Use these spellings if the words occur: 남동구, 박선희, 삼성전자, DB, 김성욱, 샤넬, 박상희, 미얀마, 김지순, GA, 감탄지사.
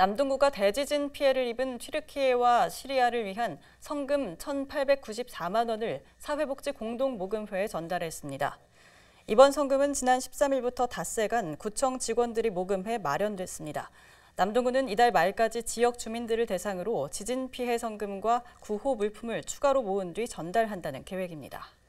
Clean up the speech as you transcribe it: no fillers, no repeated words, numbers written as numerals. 남동구가 대지진 피해를 입은 튀르키예와 시리아를 위한 성금 1,894만 원을 사회복지공동모금회에 전달했습니다. 이번 성금은 지난 13일부터 닷새간 구청 직원들이 모금해 마련됐습니다. 남동구는 이달 말까지 지역 주민들을 대상으로 지진 피해 성금과 구호 물품을 추가로 모은 뒤 전달한다는 계획입니다.